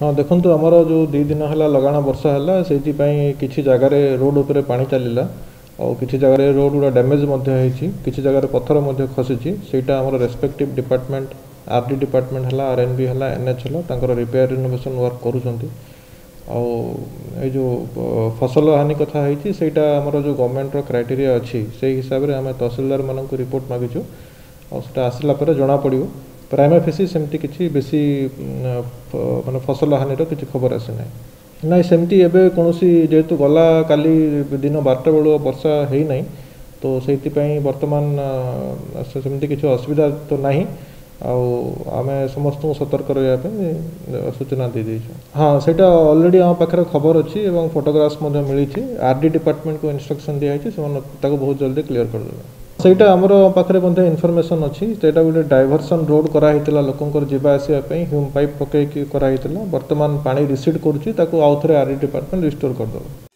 हाँ देखु आमर जो दी दिन है लगाण वर्षा है से कि जगार रोड उपर पा चल और किसी जगह रोड गुड़ा डैमेज किसी जगह पथर खसी सेटा आम रेस्पेक्टिव डिपार्टमेंट आरडी डिपार्टमेंट है आरएनबी है एनएच है रिपेयर रिनोवेशन वर्क करूँ जो फसल हानि कथा होटा आमर जो गवर्नमेंट क्राइटेरिया अच्छी से हिसाब से आम तहसीलदार मानक रिपोर्ट मागिचु और आसला जना पड़ो प्राइमा फेसी सेमती किसी बेसी माने फसल हानिर किसी खबर आसी ना ना सेमती एवं कौन जेहेतु गला काली दिन 12टा बेलू वर्षा है ना तो से बर्तमान सेमती किसी असुविधा तो ना आम समस्त सतर्क रहा सूचना दे देछु। हाँ सेटा ऑलरेडी आम पाखे खबर अच्छी और फोटोग्राफ्स मिली आरडी डिपार्टमेंट को इंस्ट्रक्शन दिखाई से बहुत जल्दी क्लीयर करदे सेटा आम पाखे बंधे इनफॉरमेशन अच्छी सेटा गोटे डायवर्सन रोड कराही लोकंर जावासवाई ह्यूम पाइप पकई कराही बर्तमान पानी रिसीड करुच्ची आउ थे आरडी डिपार्टमेंट रिस्टोर करदे।